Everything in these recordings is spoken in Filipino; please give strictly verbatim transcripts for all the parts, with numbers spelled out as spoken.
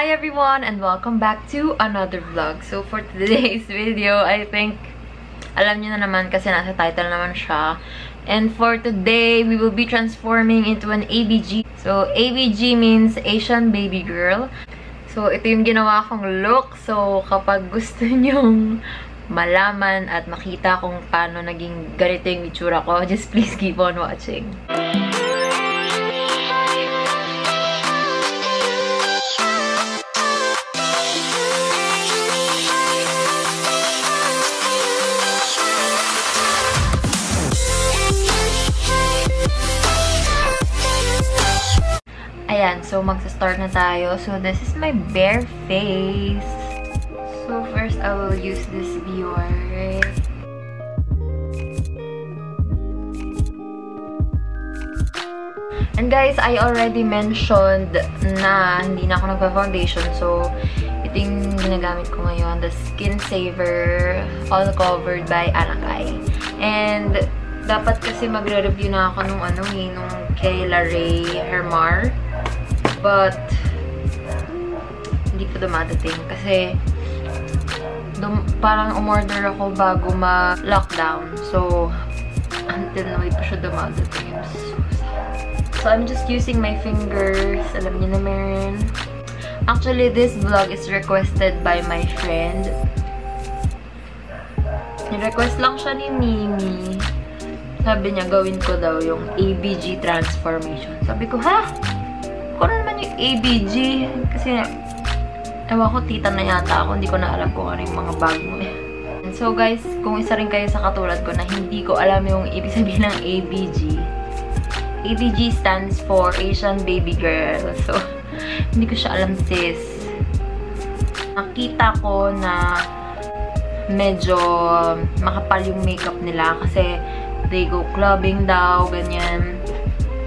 Hi everyone and welcome back to another vlog. So for today's video, I think alam niyo na naman kasi nasa title naman siya. And for today, we will be transforming into an A B G. So A B G means Asian baby girl. So ito yung ginawa kong look. So kapag gusto niyong malaman at makita kung paano naging ganito yung itsura ko, just please keep on watching. Ayan, so magsa-start na tayo. So this is my bare face. So first I will use this viewer. And guys, I already mentioned na hindi na ako nagpa-foundation. So ito yung ginagamit ko ngayon, the Skin Saver All Covered by Anakai. And dapat kasi magre-review na ako nung ano, eh, nung Kayla Ray Hermar. But hindi ko dumadating kasi dum parang umorder ako bago ma-lockdown. So until na wait pa siya dumadating. I'm so sad. So I'm just using my fingers. Alam niyo na meron. Actually, this vlog is requested by my friend. Ni-request lang siya ni Mimi. Sabi niya, gawin ko daw yung A B G transformation. Sabi ko, ha? Kung naman yung A B G? Kasi, ewan ko, tita na yata ako. Hindi ko na alam kung ano yung mga bago. And so guys, kung isa rin kayo sa katulad ko na hindi ko alam yung ibig sabihin ng A B G. A B G stands for Asian Baby Girl. So, hindi ko siya alam, sis. Nakita ko na medyo makapal yung makeup nila kasi they go clubbing daw, ganyan.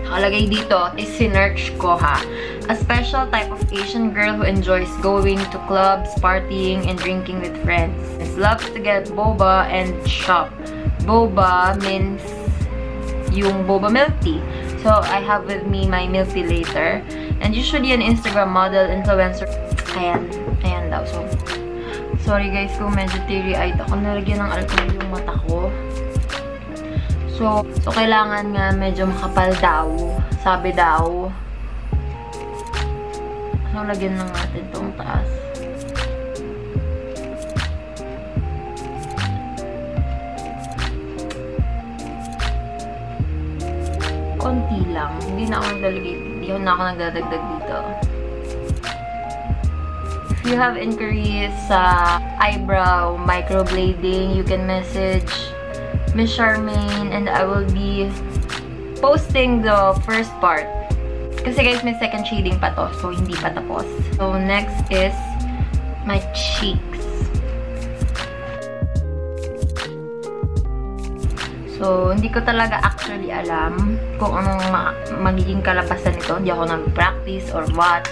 Nakalagay dito, isinerch ko ha. A special type of Asian girl who enjoys going to clubs, partying, and drinking with friends. Loves to get boba and shop. Boba means yung boba milk tea. So, I have with me my milk tea later. And usually an Instagram model, influencer. Ayan. Ayan daw. So, sorry guys kung medyo teary-eyed ako. Nalagyan ng alcohol yung mata ko. So, so, kailangan nga medyo makapal daw. Sabi daw. Ano, lagyan lang natin itong taas. Konti lang. Hindi na ako nagdalagay. Hindi na ako nagdadagdag dito. If you have inquiries sa eyebrow microblading, you can message Miss Charmaine, and I will be posting the first part. Kasi guys, may second shading pa to, so hindi pa tapos. So next is my cheeks. So hindi ko talaga actually alam kung anong ma magiging kalabasan nito. Hindi ako nag-practice or what.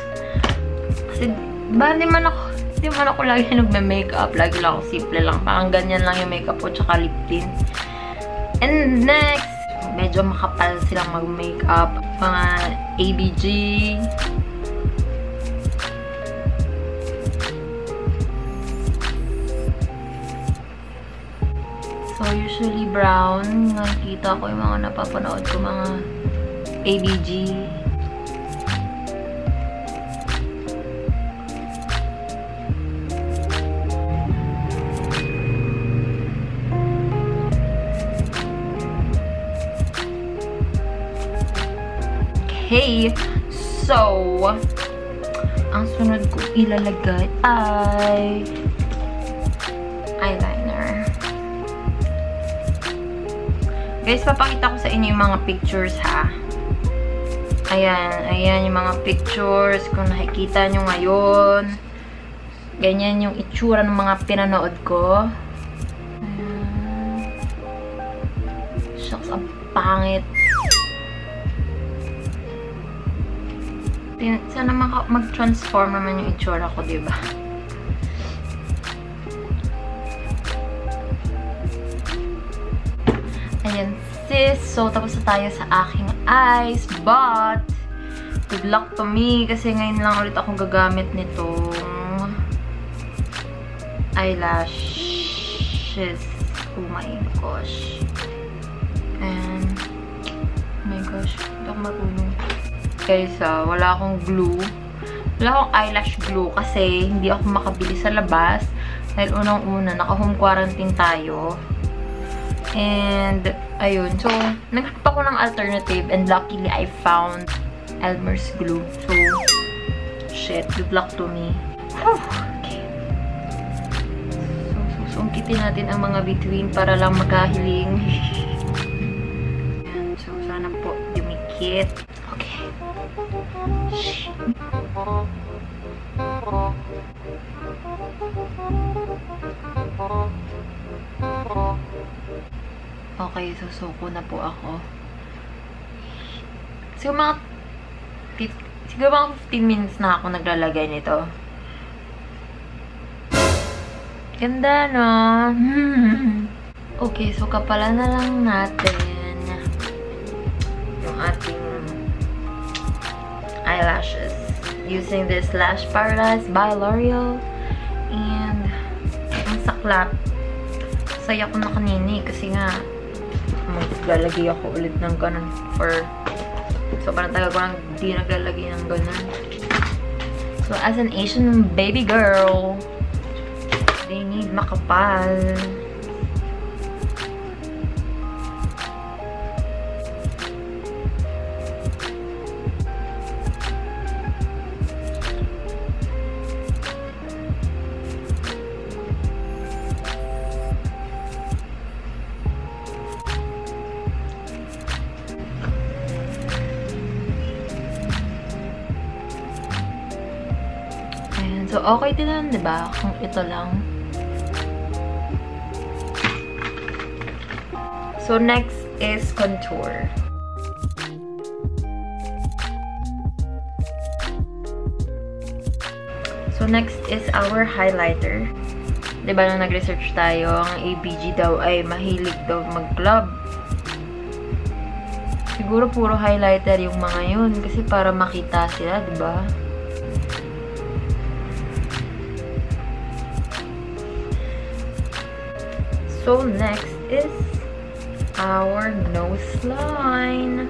Kasi ba, di man ako, di man ako lagi nagme-makeup. Lagi lang ako simple lang. Parang ganyan lang yung makeup ko, tsaka lip tint. And next, medyo makapal silang mag-makeup. Mga A B G. So, usually brown. Nakikita ko yung mga napapanood ko, mga A B G. Hey! So, ang sunod ko ilalagay ay eyeliner. Guys, papakita ko sa inyo yung mga pictures ha. Ayan, ayan yung mga pictures. Kung nakikita nyo ngayon, ganyan yung itsura ng mga pinanood ko. Ayan. Shucks, ang pangit. Sana mag-transform naman yung itsura ko, diba? Ayan, sis. So, tapos na tayo sa aking eyes. But, Good luck to me kasi ngayon lang ulit akong gagamit nitong eyelashes. Oh my gosh. And, oh my gosh, hindi ako marunong. Guys, ah, wala akong glue. Wala akong eyelash glue kasi hindi ako makabili sa labas. Dahil unang-una, naka-home quarantine tayo. And, ayun. So, naghanap ako ng alternative and luckily I found Elmer's glue. So, shit. Good luck to me. Whew, okay. So, susungkitin natin ang mga between para lang makahiling. So, sana po dumikit. Okay. Shit. Okay, susuko na po ako. So, mga siguro mga fifteen minutes na ako naglalagay nito. Ganda, no? Okay, so kapala na lang natin yung ating eyelashes using this Lash Paradise by L'Oreal. And ang saklap, saya ko na kanini kasi nga maglalagay ako ulit ng ganun for so, parang tagal ko lang di naglalagay ng ganun. So, as an Asian baby girl, they need makapal. So, okay din lang, diba? Kung ito lang. So, next is contour. So, next is our highlighter. Diba, nung nag-research tayo, ang A B G daw ay mahilig daw mag-club. Siguro puro highlighter yung mga yun kasi para makita sila, diba? So, next is our nose line.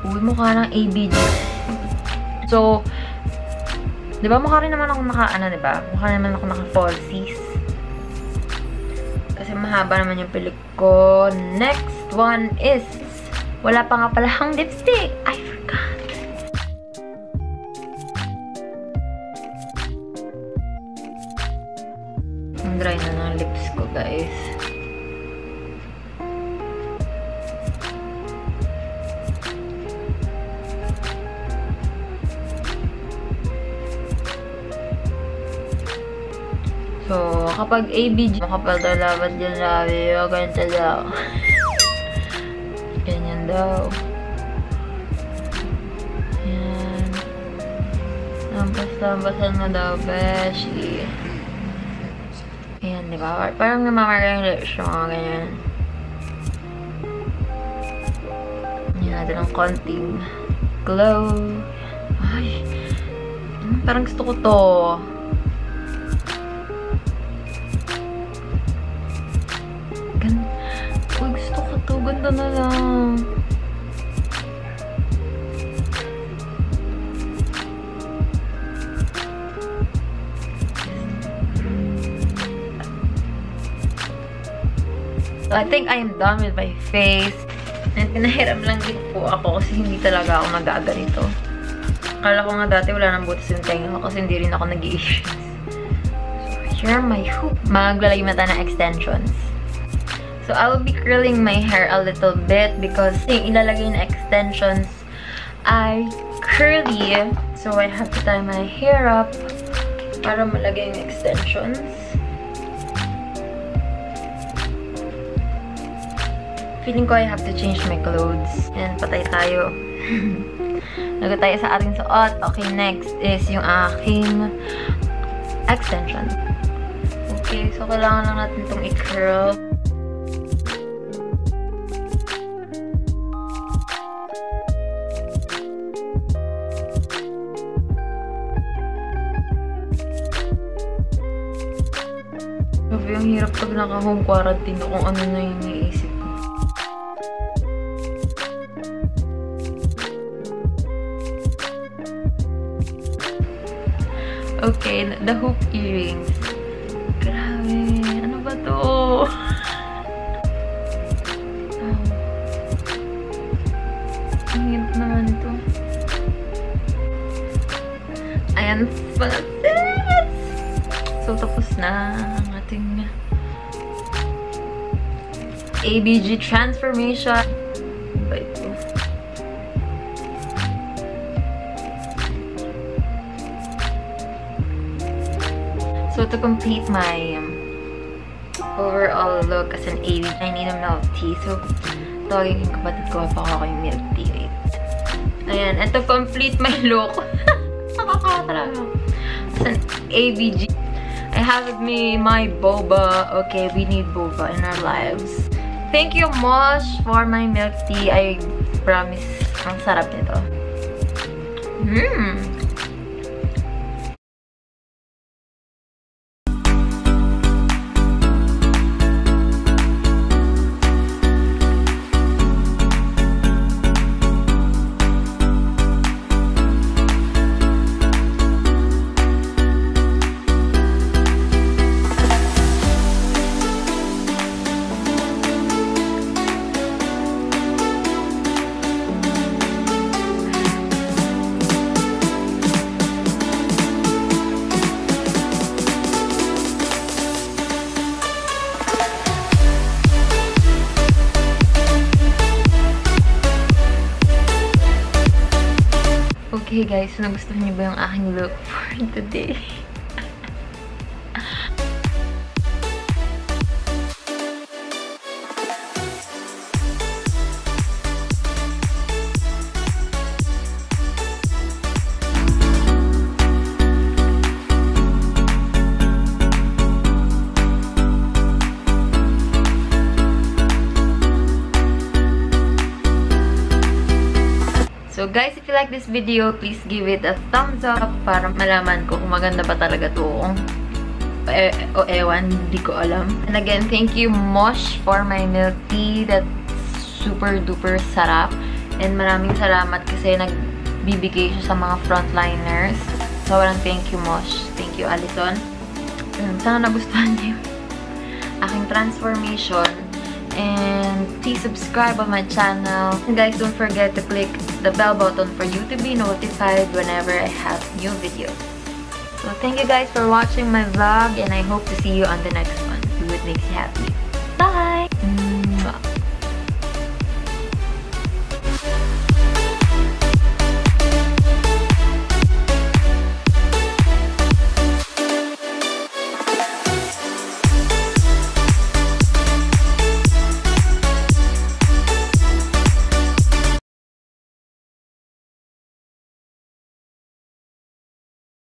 Uy, mukha ng A B G. So, di ba mukha rin naman ako naka-ano, di ba? Mukha rin naman ako naka-falsies. Kasi mahaba naman yung pilik ko. Next one is, wala pa nga pala ang lipstick. I forgot. Dry na ng lips ko, guys. So, kapag A B G, kapag talaban din labi, huwag ganito daw. Ganyan daw. Ayan. Lampas-lampasan na daw, beshi. Ayan, di ba? Parang namamarga yung lips yung mga ganyan. Ayan natin ang konting glow. Ay! Parang gusto ko to. Ganda. Uy, gusto ko to. Ganda na lang. I think I am done with my face. And pinahiram lang din po ako kasi hindi talaga ako nag-aaganito. Akala ko nga dati wala nang butas yung tenga kasi hindi rin ako nag-i-issues. So, here are my hoop. Maglalagay mata ng extensions. So, I will be curling my hair a little bit because yung ilalagay na extensions ay curly. So, I have to tie my hair up para malagay yung extensions. Feeling ko I have to change my clothes. And patay tayo. Lagot tayo sa ating suot. Okay, next is yung aking extension. Okay, Okay, so kailangan lang natin itong i-curl. Ang hirap pag naka-home quarantine na kung ano na yung iniisip ko. Okay, the hoop earrings. Grabe, ano ba to? Ang hirap naman ito. Ayan, palatis! So, tapos na ang ating A B G transformation. Bye. So to complete my overall look as an A B G, I need a milk tea. So tawagin yung kapatid ko, pa ako yung milk tea. Wait. Ayan, and to complete my look, nakakatalaga. As an A B G, I have with me my boba. Okay, we need boba in our lives. Thank you, Mosh, for my milk tea. I promise, ang sarap nito. Mmm. Okay guys, so nagustuhan niyo ba yung aking look for today? So guys, if you like this video, please give it a thumbs up para malaman ko kung maganda ba talaga to e o ewan, hindi ko alam. And again, thank you Mosh for my milk tea. That's super duper sarap. And maraming salamat kasi nagbibigay siya sa mga frontliners. So walang thank you Mosh. Thank you Alison. And sana nagustuhan niyo aking transformation. And please subscribe on my channel. And guys, don't forget to click the bell button for you to be notified whenever I have new videos. So thank you guys for watching my vlog, and I hope to see you on the next one. Do what makes you happy.